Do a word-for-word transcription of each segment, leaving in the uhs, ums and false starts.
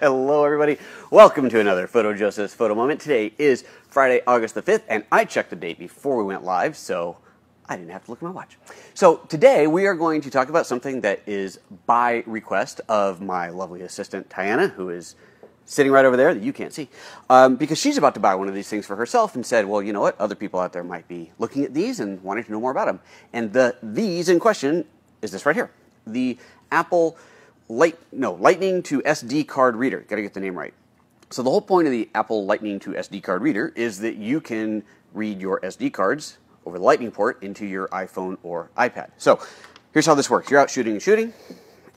Hello everybody, welcome to another PhotoJoseph's Photo Moment. Today is Friday, August the fifth, and I checked the date before we went live, so I didn't have to look at my watch. So today we are going to talk about something that is by request of my lovely assistant Tiana, who is sitting right over there that you can't see, um, because she's about to buy one of these things for herself and said, well, you know what, other people out there might be looking at these and wanting to know more about them. And the these in question is this right here, the Apple Light, no, Lightning to S D Card Reader. Got to get the name right. So the whole point of the Apple Lightning to S D Card Reader is that you can read your S D cards over the Lightning port into your iPhone or iPad. So here's how this works. You're out shooting and shooting,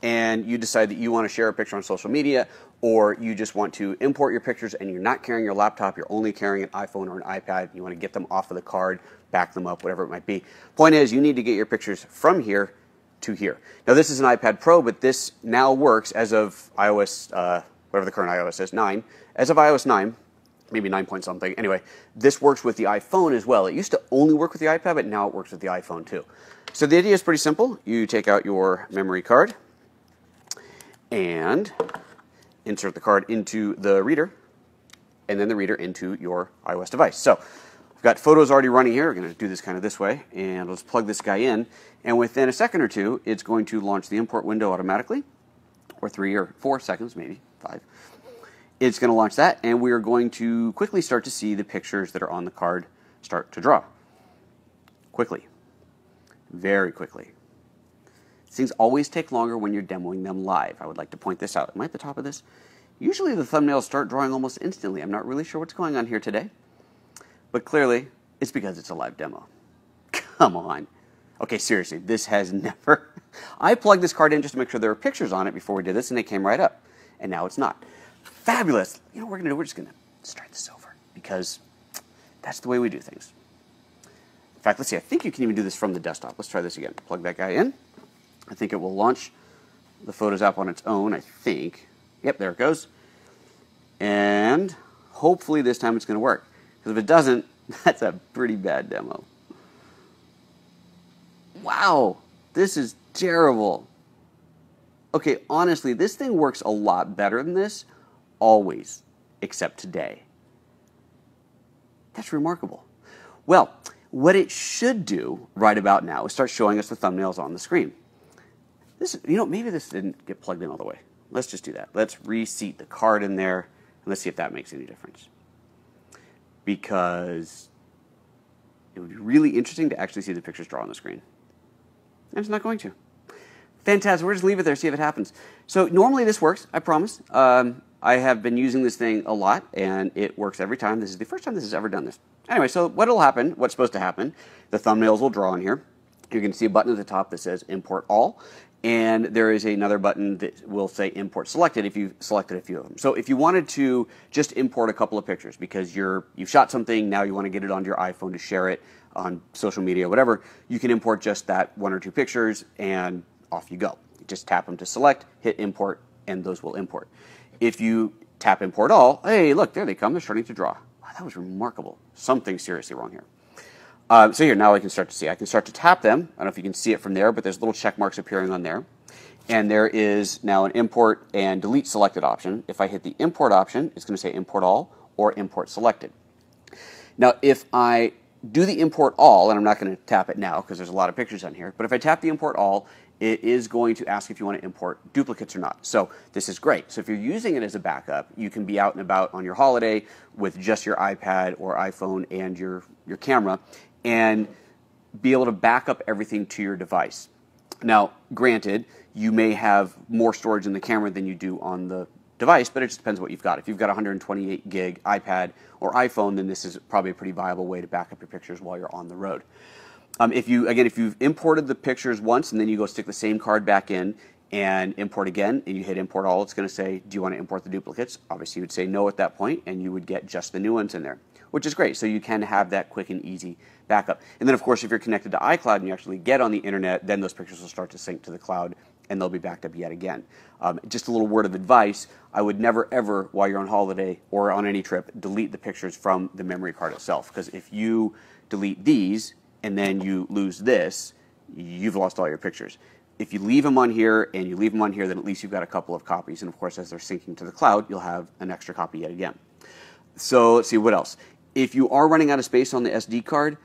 and you decide that you want to share a picture on social media, or you just want to import your pictures and you're not carrying your laptop, you're only carrying an iPhone or an iPad. You want to get them off of the card, back them up, whatever it might be. Point is, you need to get your pictures from here to here. Now this is an iPad Pro, but this now works as of iOS, uh, whatever the current iOS is, nine. As of iOS nine, maybe nine point something. Anyway, this works with the iPhone as well. It used to only work with the iPad, but now it works with the iPhone too. So the idea is pretty simple. You take out your memory card and insert the card into the reader, and then the reader into your iOS device. So I've got photos already running here. We're going to do this kind of this way, and let's plug this guy in, and within a second or two it's going to launch the import window automatically, or three or four seconds, maybe five. It's going to launch that, and we are going to quickly start to see the pictures that are on the card start to draw. Quickly. Very quickly. Things always take longer when you're demoing them live. I would like to point this out. Am I at the top of this? Usually the thumbnails start drawing almost instantly. I'm not really sure what's going on here today. But clearly, it's because it's a live demo. Come on. Okay, seriously, this has never... I plugged this card in just to make sure there were pictures on it before we did this, and they came right up. And now it's not. Fabulous. You know what we're going to do? We're just going to start this over, because that's the way we do things. In fact, let's see. I think you can even do this from the desktop. Let's try this again. Plug that guy in. I think it will launch the Photos app on its own, I think. Yep, there it goes. And hopefully this time it's going to work. If it doesn't, that's a pretty bad demo. Wow, this is terrible. Okay, honestly, this thing works a lot better than this, always, except today. That's remarkable. Well, what it should do right about now is start showing us the thumbnails on the screen. This, you know, maybe this didn't get plugged in all the way. Let's just do that. Let's reseat the card in there, and let's see if that makes any difference. Because it would be really interesting to actually see the pictures draw on the screen. And it's not going to. Fantastic. We'll just leave it there, see if it happens. So normally this works, I promise. Um, I have been using this thing a lot, and it works every time. This is the first time this has ever done this. Anyway, so what will happen, what's supposed to happen, the thumbnails will draw in here. You're going to see a button at the top that says Import All. And there is another button that will say import selected if you've selected a few of them. So if you wanted to just import a couple of pictures because you're, you've shot something, now you want to get it onto your iPhone to share it on social media, whatever, you can import just that one or two pictures and off you go. You just tap them to select, hit import, and those will import. If you tap import all, hey, look, there they come, they're starting to draw. Wow, that was remarkable. Something seriously wrong here. Uh, so here, now I can start to see. I can start to tap them. I don't know if you can see it from there, but there's little check marks appearing on there. And there is now an import and delete selected option. If I hit the import option, it's going to say import all or import selected. Now, if I do the import all, and I'm not going to tap it now because there's a lot of pictures on here, but if I tap the import all, it is going to ask if you want to import duplicates or not. So this is great. So if you're using it as a backup, you can be out and about on your holiday with just your iPad or iPhone and your, your camera, and be able to back up everything to your device. Now, granted, you may have more storage in the camera than you do on the device, but it just depends what you've got. If you've got a one hundred twenty-eight gig iPad or iPhone, then this is probably a pretty viable way to back up your pictures while you're on the road. Um, if you, again, if you've imported the pictures once and then you go stick the same card back in and import again, and you hit import all, it's going to say, do you want to import the duplicates? Obviously, you would say no at that point, and you would get just the new ones in there, which is great. So you can have that quick and easy backup. And then, of course, if you're connected to iCloud and you actually get on the internet, then those pictures will start to sync to the cloud, and they'll be backed up yet again. Um, just a little word of advice, I would never ever, while you're on holiday or on any trip, delete the pictures from the memory card itself, because if you delete these and then you lose this, you've lost all your pictures. if you leave them on here and you leave them on here, then at least you've got a couple of copies. And of course, as they're syncing to the cloud, you'll have an extra copy yet again. So let's see what else. If you are running out of space on the S D card,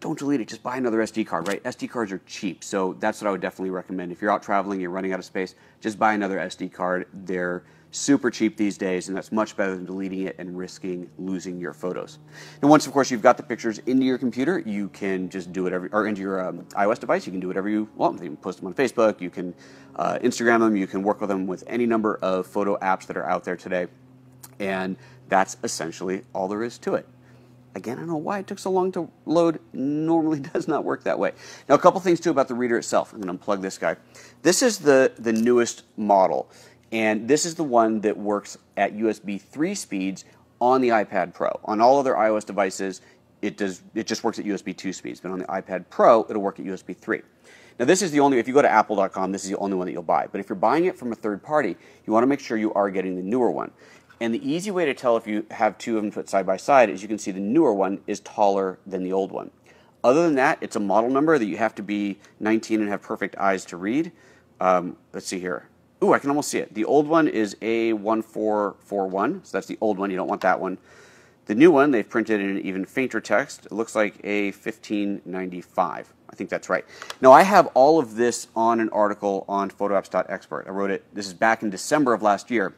don't delete it. Just buy another S D card, right? S D cards are cheap. So that's what I would definitely recommend. If you're out traveling, you're running out of space, just buy another S D card. They're super cheap these days, and that's much better than deleting it and risking losing your photos. And once, of course, you've got the pictures into your computer, you can just do whatever, or into your um, iOS device, you can do whatever you want. You can post them on Facebook, you can uh, Instagram them, you can work with them with any number of photo apps that are out there today. And that's essentially all there is to it. Again, I don't know why it took so long to load. Normally does not work that way. Now, a couple things too about the reader itself. I'm going to unplug this guy. This is the, the newest model, and this is the one that works at U S B three speeds on the iPad Pro. On all other iOS devices, it does it just works at U S B two speeds, but on the iPad Pro, it'll work at U S B three. Now, this is the only, if you go to apple dot com, this is the only one that you'll buy. But if you're buying it from a third party, you want to make sure you are getting the newer one. And the easy way to tell if you have two of them put side by side is you can see the newer one is taller than the old one. Other than that, it's a model number that you have to be nineteen and have perfect eyes to read. Um, let's see here. Ooh, I can almost see it. The old one is A one four four one, so that's the old one. You don't want that one. The new one, they've printed in an even fainter text. It looks like A fifteen ninety-five. I think that's right. Now, I have all of this on an article on photo apps dot expert. I wrote it, this is back in December of last year.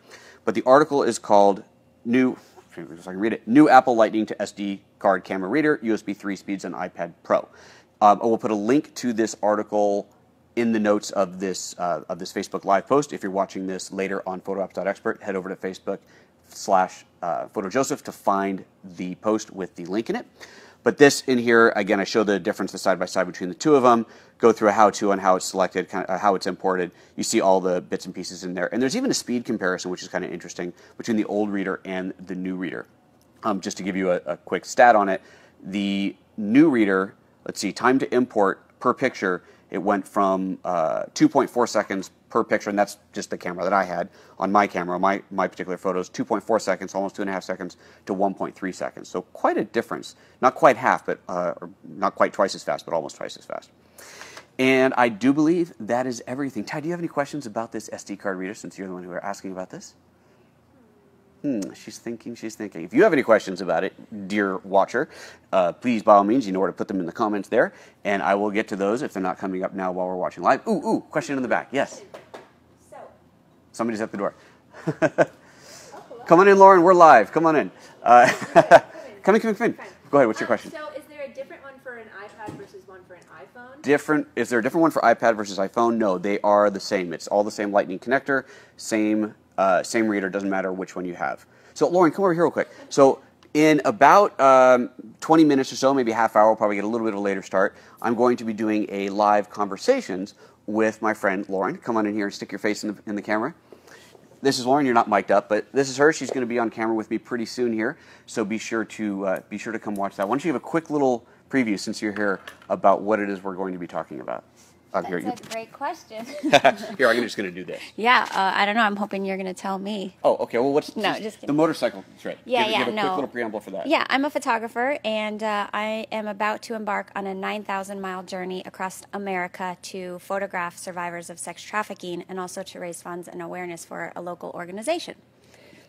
But the article is called New, so I can read it, New Apple Lightning to S D Card Camera Reader, U S B three Speeds on iPad Pro. Um, I will put a link to this article in the notes of this, uh, of this Facebook Live post. If you're watching this later on photo apps dot expert, head over to Facebook slash PhotoJoseph to find the post with the link in it. But this in here, again, I show the difference, the side by side between the two of them, go through a how-to on how it's selected, kind of how it's imported. You see all the bits and pieces in there. And there's even a speed comparison, which is kind of interesting, between the old reader and the new reader. Um, just to give you a, a quick stat on it, the new reader, let's see, time to import per picture, it went from uh, two point four seconds per picture, and that's just the camera that I had on my camera, my, my particular photos, two point four seconds, almost two and a half seconds, to one point three seconds. So quite a difference. Not quite half, but uh, or not quite twice as fast, but almost twice as fast. And I do believe that is everything. Ty, do you have any questions about this S D card reader, since you're the one who are asking about this? Hmm, she's thinking, she's thinking. If you have any questions about it, dear watcher, uh, please, by all means, you know where to put them in the comments there, and I will get to those if they're not coming up now while we're watching live. Ooh, ooh, question in the back. Yes? So. Somebody's at the door. Oh, hello. Come on in, Lauren. We're live. Come on in. Uh, come in, come in, come in. Go ahead. What's your question? Um, so is there a different one for an iPad versus one for an iPhone? Different. Is there a different one for iPad versus iPhone? No, they are the same. It's all the same Lightning connector, same... Uh, same reader, doesn't matter which one you have. So Lauren, come over here real quick. So in about um, twenty minutes or so, maybe a half hour, we'll probably get a little bit of a later start, I'm going to be doing a live conversations with my friend Lauren. Come on in here and stick your face in the, in the camera. This is Lauren, you're not mic'd up, but this is her. She's going to be on camera with me pretty soon here, so be sure to, uh, be sure to come watch that. Why don't you give a quick little preview, since you're here, about what it is we're going to be talking about. Um, That's here. a great question. Here, I'm just going to do this. Yeah, uh, I don't know. I'm hoping you're going to tell me. Oh, okay. Well, what's no, just, just kidding. The motorcycle? That's right. Yeah, give, yeah, give a no. quick little preamble for that. Yeah, I'm a photographer, and uh, I am about to embark on a nine thousand mile journey across America to photograph survivors of sex trafficking and also to raise funds and awareness for a local organization.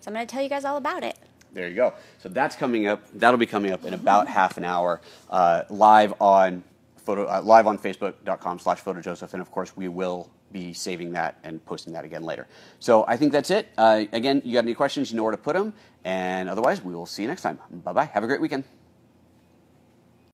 So I'm going to tell you guys all about it. There you go. So that's coming up. That'll be coming up in about half an hour, uh, live on... Photo, uh, live on facebook dot com slash PhotoJoseph, and of course we will be saving that and posting that again later. So I think that's it. Uh, again, you got any questions, you know where to put them, and otherwise we will see you next time. Bye-bye. Have a great weekend.